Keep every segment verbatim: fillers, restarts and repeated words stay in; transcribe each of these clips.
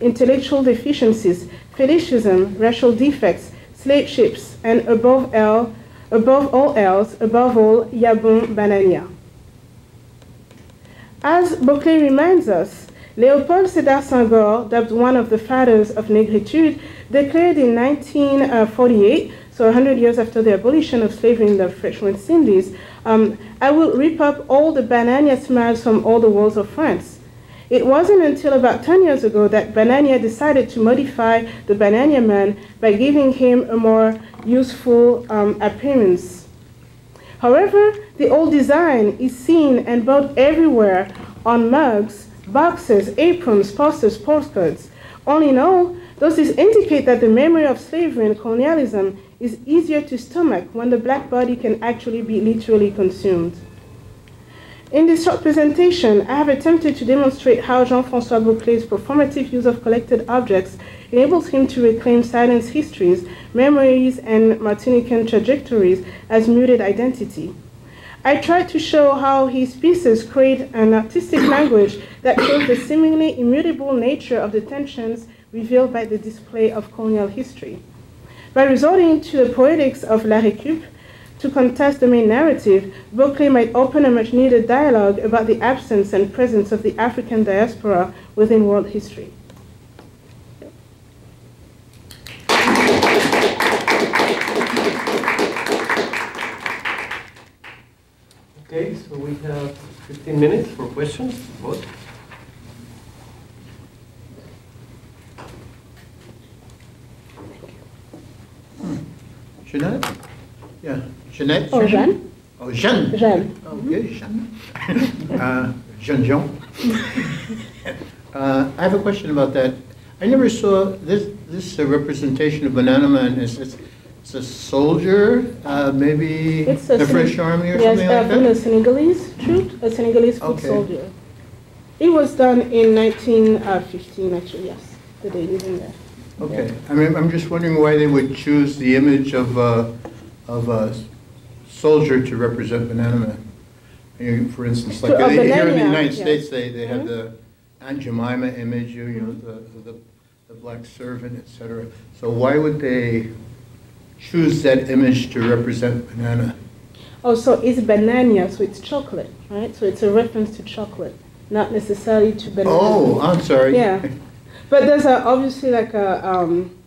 intellectual deficiencies, fetishism, racial defects, slave ships, and above all, above all else, above all, Yabon, Banania. As Boclé reminds us, Leopold Sédar Senghor, dubbed one of the fathers of Negritude, declared in nineteen forty-eight, so one hundred years after the abolition of slavery in the French West Indies, um, I will rip up all the Banania smiles from all the walls of France. It wasn't until about ten years ago that Banania decided to modify the Banania man by giving him a more useful um, appearance. However, the old design is seen and bought everywhere on mugs, boxes, aprons, posters, postcards. All in all, those indicate that the memory of slavery and colonialism is easier to stomach when the black body can actually be literally consumed. In this short presentation, I have attempted to demonstrate how Jean-François Boclé's performative use of collected objects enables him to reclaim silenced histories, memories, and Martinican trajectories as muted identity. I tried to show how his pieces create an artistic language that shows the seemingly immutable nature of the tensions revealed by the display of colonial history. By resorting to the poetics of la récup, to contest the main narrative, Boclé might open a much-needed dialogue about the absence and presence of the African diaspora within world history. Okay, so we have fifteen minutes for questions. Vote. Jeanette? Yeah. Jeanette? Oh, Jeanne. Oh, Jeanne. Jeanne. Oh, okay, Jeanne. uh, Jean Jean. uh, I have a question about that. I never saw this, this uh, representation of Banana Man. It's, it's, it's a soldier, uh, maybe it's the French Army or yes, something uh, like that? Yes, a Senegalese troop, a Senegalese foot okay. soldier. It was done in nineteen fifteen, actually, yes. The date is in there. Okay. Yeah. I mean, I'm just wondering why they would choose the image of uh, of a soldier to represent Banana Man. You, for instance, like so, uh, they, here in the United yeah. States, they, they have mm-hmm. the Aunt Jemima image, you, you know, the, the, the black servant, et cetera. So why would they choose that image to represent Banana? Oh, so it's Banania, so it's chocolate, right? So it's a reference to chocolate, not necessarily to Banana. Oh, I'm sorry. Yeah. But there's a, obviously like a... Um,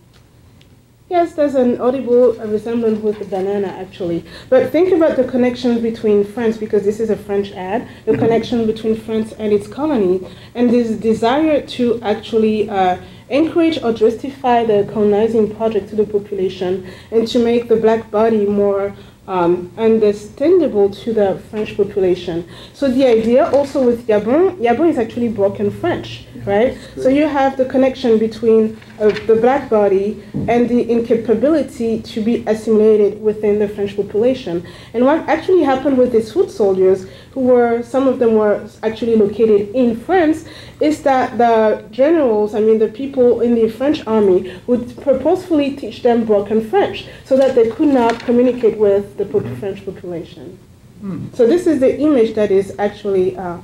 Yes, there's an audible resemblance with the banana, actually. But think about the connection between France, because this is a French ad, the connection between France and its colony, and this desire to actually uh, encourage or justify the colonizing project to the population and to make the black body more um, understandable to the French population. So the idea also with Yabon, Yabon is actually broken French, right? So you have the connection between of the black body and the incapability to be assimilated within the French population. And what actually happened with these foot soldiers, who were, some of them were actually located in France, is that the generals, I mean the people in the French army, would purposefully teach them broken French so that they could not communicate with the po French population. Mm. So this is the image that is actually uh,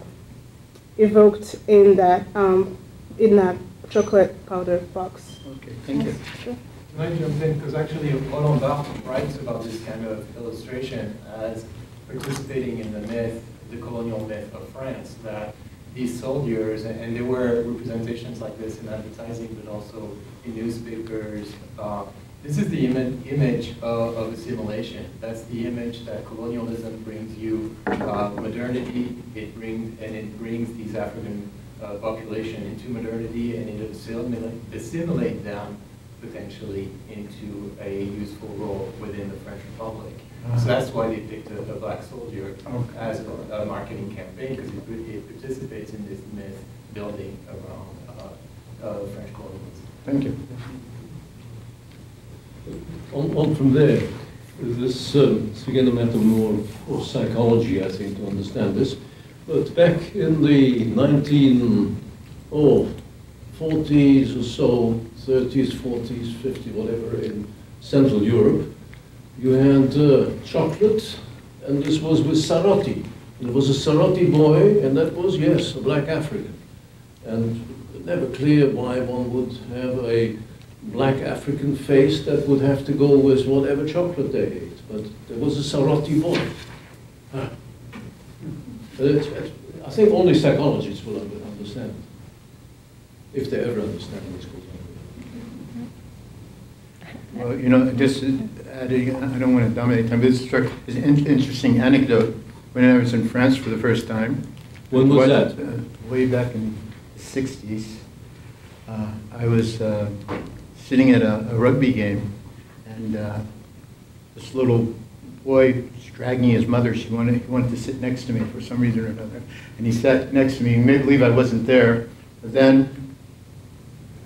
evoked in that, um, in that chocolate powder box. Okay, thank yes, you. Sure. Can I jump in? Because actually Roland Barthes writes about this kind of illustration as participating in the myth, the colonial myth of France, that these soldiers, and, and there were representations like this in advertising, but also in newspapers. Uh, this is the ima image of, of assimilation. That's the image that colonialism brings you, uh, modernity, it brings, and it brings these African Uh, population into modernity, and it assimilate, assimilate them potentially into a useful role within the French Republic. Uh-huh. So that's why they picked a, a black soldier okay. as a, a marketing campaign, because it, it participates in this myth building around uh, uh, French colonialism. Thank you. On, on from there, this um, it's again a matter more of psychology, I think, to understand this. But back in the nineteen forties or so, thirties, forties, fifties, whatever, in Central Europe, you had uh, chocolate, and this was with Sarotti. And it was a Sarotti boy, and that was, yes, a black African. and never clear why one would have a black African face that would have to go with whatever chocolate they ate. But there was a Sarotti boy. Huh. It's, it's, I think only psychologists will understand, if they ever understand what's going on. Well, you know, just adding, I don't want to dominate time, but this is an interesting anecdote. When I was in France for the first time, when was that? Uh, way back in the sixties, uh, I was uh, sitting at a, a rugby game, and uh, this little boy was dragging his mother. She wanted, he wanted to sit next to me for some reason or another, and he sat next to me. He made believe I wasn't there, but then,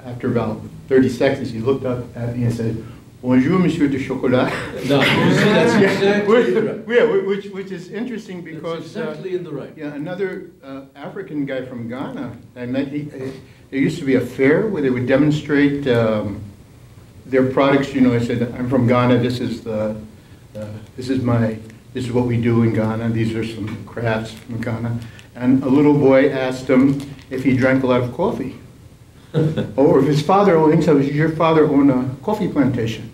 after about thirty seconds, he looked up at me and said, "Bonjour, Monsieur de Chocolat." No, that's exactly yeah, right. Yeah, which, which is interesting because that's exactly uh, in the right. Yeah, another uh, African guy from Ghana I met. He, uh, there used to be a fair where they would demonstrate um, their products. You know, I said, "I'm from Ghana. This is the, uh, this is my, this is what we do in Ghana. These are some crafts from Ghana." And a little boy asked him if he drank a lot of coffee. Or if his father owned, he said, "Your father owned a coffee plantation."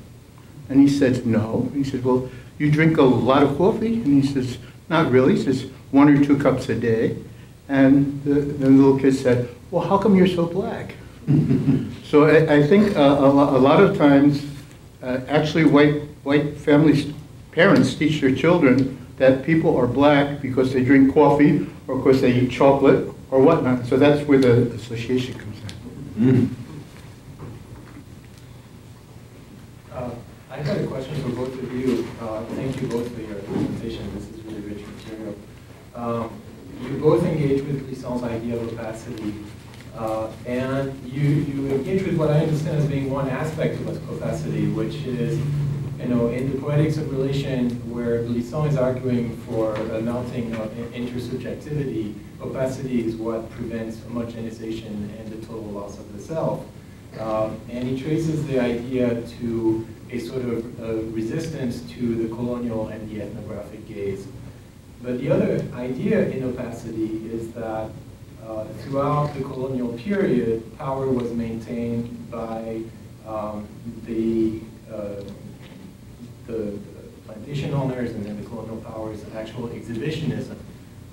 And he said, "No." He said, "Well, you drink a lot of coffee?" And he says, "Not really." He says, "One or two cups a day." And the, the little kid said, "Well, how come you're so black?" So I, I think uh, a, a lot of times, uh, actually white, white families, parents teach their children that people are black because they drink coffee, or because they eat chocolate, or whatnot. So that's where the association comes in. Mm. Uh, I had a question for both of you. Uh, thank you both for your presentation. This is really rich material. Um, you both engage with Glissant's idea of opacity, uh, and you, you engage with what I understand as being one aspect of opacity, which is, you know, in the Poetics of Relation, where Glissant is arguing for a melting of intersubjectivity, opacity is what prevents homogenization and the total loss of the self. Um, and he traces the idea to a sort of uh, resistance to the colonial and the ethnographic gaze. But the other idea in opacity is that uh, throughout the colonial period, power was maintained by um, the, uh, the plantation owners and then the colonial powers, actual exhibitionism,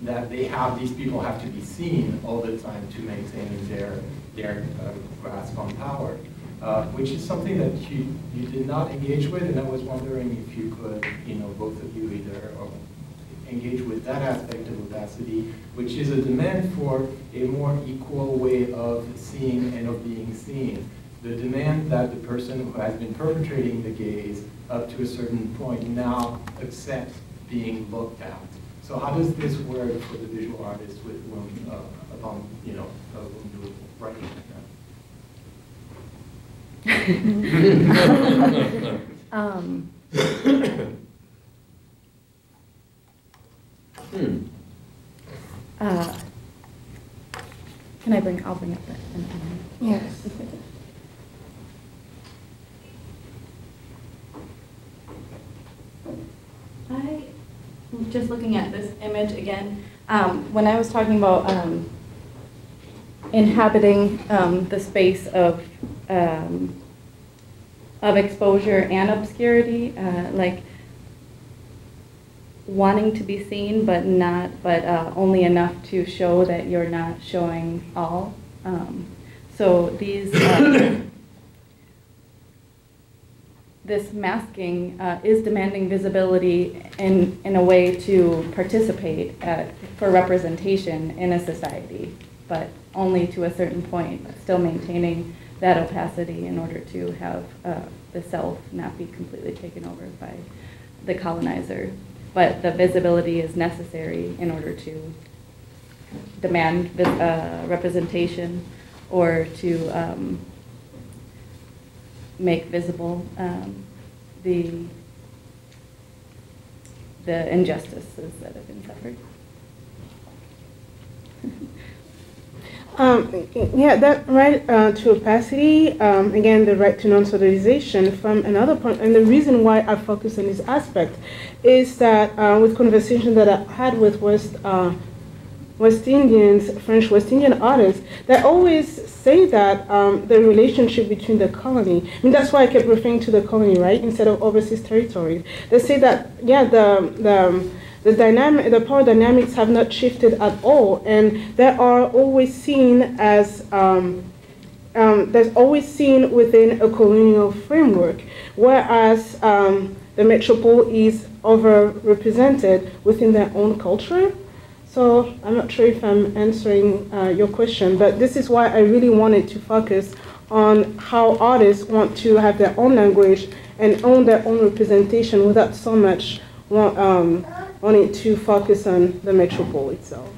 that they have, these people have to be seen all the time to maintain their, their uh, grasp on power, uh, which is something that you, you did not engage with, and I was wondering if you could, you know, both of you either or engage with that aspect of opacity, which is a demand for a more equal way of seeing and of being seen. The demand that the person who has been perpetrating the gaze up to a certain point now accepts being looked at. So how does this work for the visual artist with whom, uh, upon, you know, uh, whom you're writing like that? um. hmm. uh, can I bring, I'll bring up that. Yes. I... Just looking at this image again, um, when I was talking about um, inhabiting um, the space of um, of exposure and obscurity, uh, like wanting to be seen, but not, but uh, only enough to show that you're not showing all. Um, so these. Uh, This masking uh, is demanding visibility in, in a way to participate at, for representation in a society, but only to a certain point, still maintaining that opacity in order to have uh, the self not be completely taken over by the colonizer. But the visibility is necessary in order to demand vis uh, representation or to um, make visible um, the, the injustices that have been suffered. um, yeah, that right uh, to opacity, um, again, the right to non-solidarization from another point, and the reason why I focus on this aspect is that uh, with conversation that I had with West uh, West Indians, French West Indian artists, that always say that um, the relationship between the colony, I mean, that's why I kept referring to the colony, right, instead of overseas territory. They say that, yeah, the, the, the, dynamic, the power dynamics have not shifted at all, and they are always seen as, um, um, that's always seen within a colonial framework, whereas um, the metropole is overrepresented within their own culture. So I'm not sure if I'm answering uh, your question, but this is why I really wanted to focus on how artists want to have their own language and own their own representation without so much want, um, wanting to focus on the metropole itself.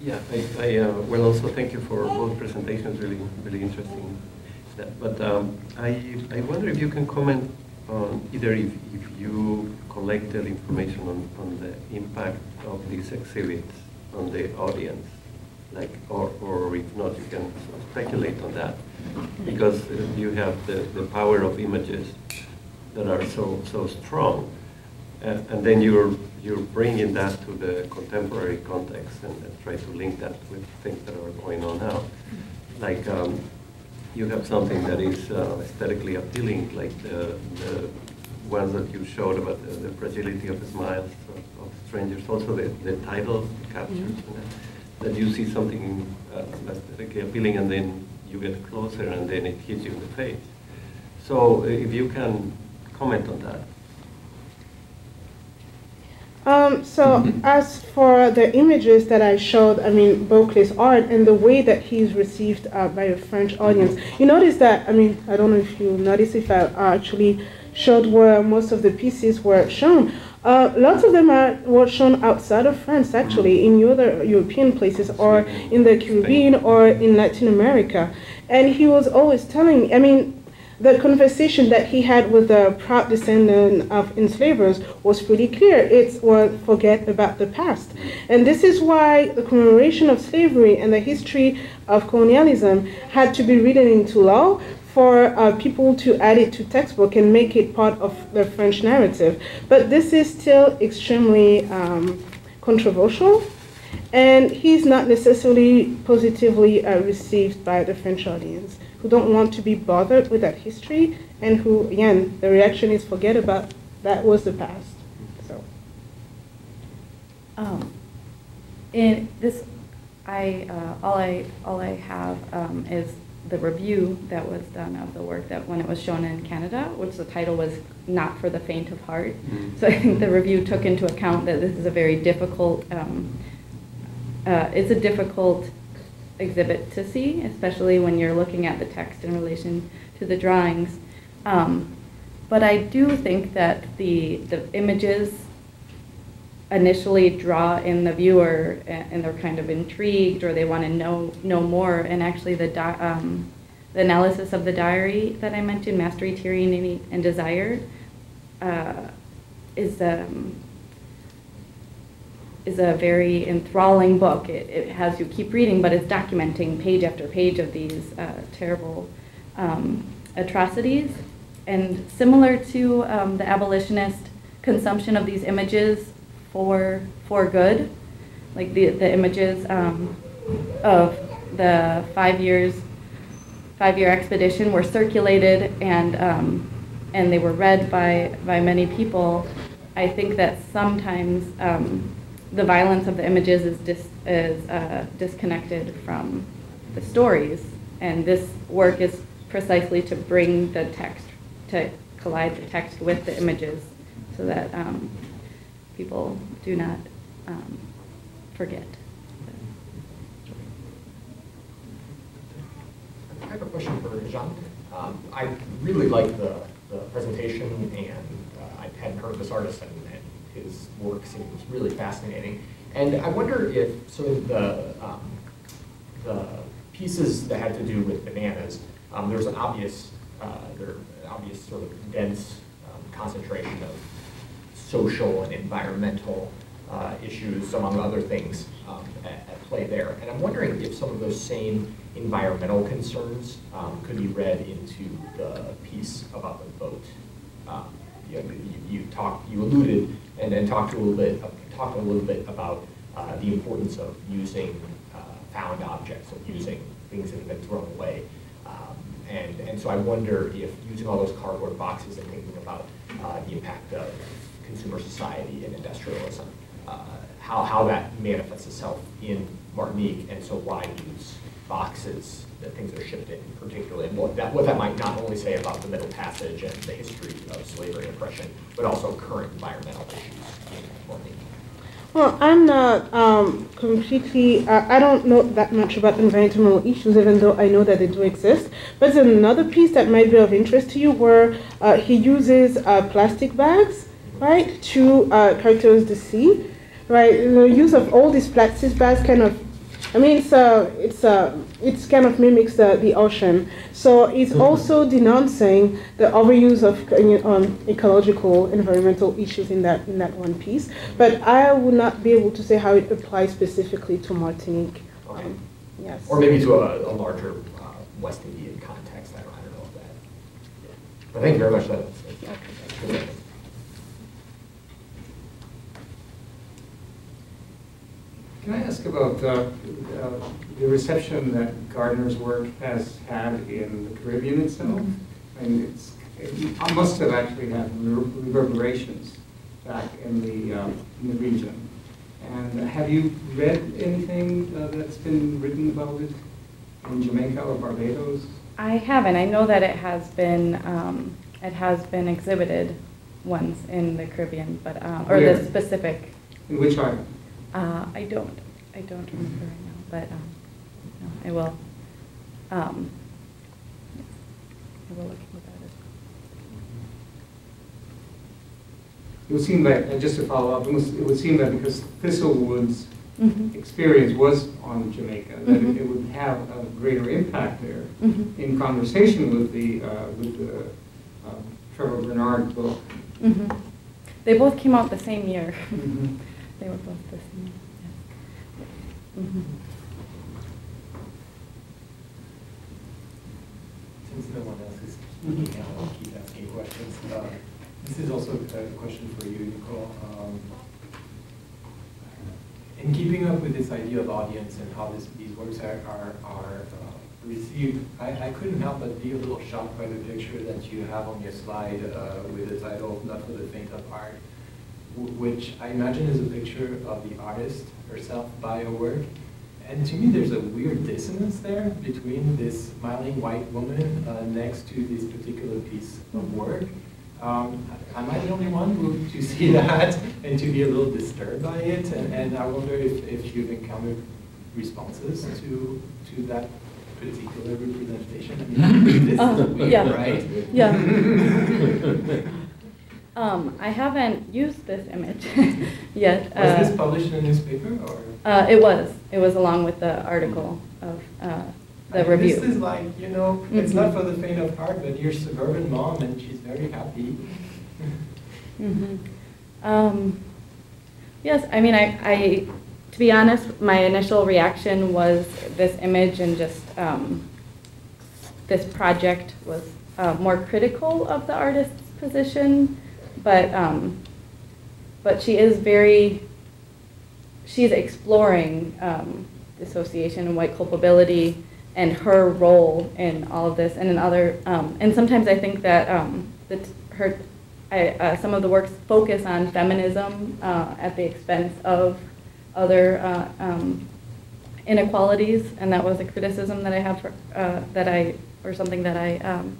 Yeah, I, I uh, well, also thank you for both presentations, really, really interesting. But um, I, I wonder if you can comment on either if, if you collected information on, on the impact of these exhibits on the audience, like, or, or if not, you can speculate on that, because you have the, the power of images that are so, so strong, and, and then you're, you're bringing that to the contemporary context and, and try to link that with things that are going on now. Like, um, you have something that is uh, aesthetically appealing, like the, the ones that you showed about the, the fragility of the smiles of, of strangers, also the, the titles, the captures, mm-hmm. that, that you see something uh, aesthetically appealing and then you get closer and then it hits you in the face. So if you can comment on that. Um, so as for the images that I showed, I mean, Boclé's art and the way that he's received uh, by a French audience, you notice that, I mean, I don't know if you noticed if I actually showed where most of the pieces were shown. Uh, lots of them are, were shown outside of France, actually, in other European places or in the Caribbean or in Latin America. And he was always telling me, I mean, the conversation that he had with the proud descendant of enslavers was pretty clear. It's, well, forget about the past. And this is why the commemoration of slavery and the history of colonialism had to be written into law for uh, people to add it to textbook and make it part of the French narrative. But this is still extremely um, controversial, and he's not necessarily positively uh, received by the French audience, who don't want to be bothered with that history, and who, again, the reaction is forget about, that was the past. So, um, in this, I uh, all I all I have um, is the review that was done of the work that when it was shown in Canada, which the title was "Not for the Faint of Heart." So I think the review took into account that this is a very difficult. Um, uh, it's a difficult. exhibit to see, especially when you're looking at the text in relation to the drawings. Um, but I do think that the, the images initially draw in the viewer and, and they're kind of intrigued or they want to know, know more. And actually the, di um, the analysis of the diary that I mentioned, Mastery, Tyranny, and Desire, uh, is um, is a very enthralling book. It, it has you keep reading, but it's documenting page after page of these uh, terrible um, atrocities. And similar to um, the abolitionist consumption of these images for, for good, like the, the images um, of the five years, five-year expedition were circulated and, um, and they were read by, by many people. I think that sometimes um, the violence of the images is, dis, is uh, disconnected from the stories. And this work is precisely to bring the text, to collide the text with the images so that um, people do not um, forget. I have a question for Jean. Um, I really like the, the presentation, and uh, I hadn't heard this artist and his work seems really fascinating. And I wonder if sort of the, um, the pieces that had to do with bananas, um, there was an obvious, uh, there, an obvious sort of dense um, concentration of social and environmental uh, issues, among other things, um, at, at play there. And I'm wondering if some of those same environmental concerns um, could be read into the piece about the boat. Um, you, know, you, you talked, you alluded, and, and talked a little bit, uh, talked a little bit about uh, the importance of using uh, found objects, of using things that have been thrown away, um, and and so I wonder if using all those cardboard boxes and thinking about uh, the impact of consumer society and industrialism, uh, how how that manifests itself in Martinique, and so why use boxes, that things are shipped in particularly, and what that, what that might not only say about the Middle Passage and the history of slavery and oppression, but also current environmental issues in Martinique. Well, I'm not um, completely, uh, I don't know that much about environmental issues, even though I know that they do exist. But there's another piece that might be of interest to you where uh, he uses uh, plastic bags, right, to uh, characterize the sea, right? The use of all these plastic bags kind of, I mean, it's uh, it's uh, it's kind of mimics the, the ocean. So it's also denouncing the overuse of um, ecological, environmental issues in that in that one piece. But I would not be able to say how it applies specifically to Martinique. Okay. Um, yes. Or maybe to a, a larger uh, West Indian context. I don't, I don't know if that. Yeah. But thank you very much. That was, yeah. Good. Can I ask about uh, uh, the reception that Gardner's work has had in the Caribbean itself? I mean, it's, it must have actually had reverberations back in the, um, in the region. And have you read anything uh, that's been written about it in Jamaica or Barbados? I haven't. I know that it has been um, it has been exhibited once in the Caribbean, but um, or Where? The specific. In which island? Uh, I don't, I don't remember right now, but um, no, I will. Um, yes, I will look into that as well. It would seem that, uh, just to follow up, it, was, it would seem that because Thistlewood's mm-hmm. experience was on Jamaica, that mm-hmm. it, it would have a greater impact there. Mm-hmm. In conversation with the uh, with the uh, Trevor Bernard book, mm-hmm. they both came out the same year. Mm-hmm. They were both the same. Yeah. Mm-hmm. Since no one else is speaking, I'll keep asking questions. Uh, this is also a question for you, Nicole. Um, in keeping up with this idea of audience and how this, these works are, are, are uh, received, I, I couldn't help but be a little shocked by the picture that you have on your slide uh, with the title "Not for the Faint of Art," which I imagine is a picture of the artist herself by her work. And to me, there's a weird dissonance there between this smiling white woman uh, next to this particular piece of work. Um, am I the only one who, to see that and to be a little disturbed by it? And, and I wonder if, if you've encountered responses to, to that particular representation. I mean, this uh, is weird, yeah. Right? Yeah. Um, I haven't used this image yet. Uh, was this published in a newspaper? Or? Uh, it was. It was along with the article of uh, the I mean, review. This is like, you know, mm-hmm. it's not for the faint of heart, but you're a suburban mom and she's very happy. mm-hmm. um, yes, I mean, I, I, to be honest, my initial reaction was this image and just um, this project was uh, more critical of the artist's position. But um, but she is very, she's exploring um, dissociation and white culpability and her role in all of this and in other, um, and sometimes I think that, um, that her, I, uh, some of the works focus on feminism uh, at the expense of other uh, um, inequalities, and that was a criticism that I have, for, uh, that I, or something that I um,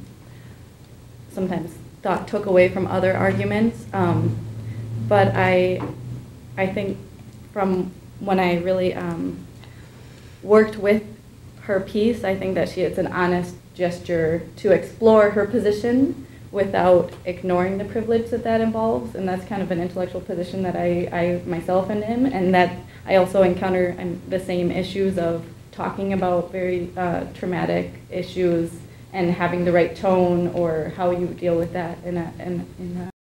sometimes thought took away from other arguments, um, but I, I think from when I really um, worked with her piece, I think that she it's an honest gesture to explore her position without ignoring the privilege that that involves, and that's kind of an intellectual position that I, I myself am in, and that I also encounter um, the same issues of talking about very uh, traumatic issues and having the right tone or how you deal with that in a, in, in a